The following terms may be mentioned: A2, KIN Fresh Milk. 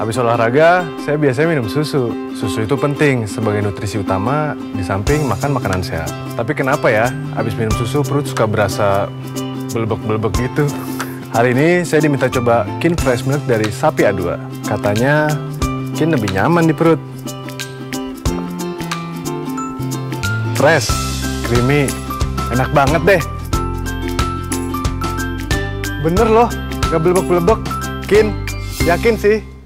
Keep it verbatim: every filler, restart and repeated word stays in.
Habis olahraga, saya biasanya minum susu. Susu itu penting sebagai nutrisi utama di samping makan makanan sehat. Tapi kenapa ya, habis minum susu perut suka berasa belebek-belebek gitu. Hari ini saya diminta coba KIN Fresh Milk dari sapi A dua. Katanya KIN lebih nyaman di perut. Fresh, creamy, enak banget deh. Bener loh, gak belebek-belebek. KIN, yakin sih.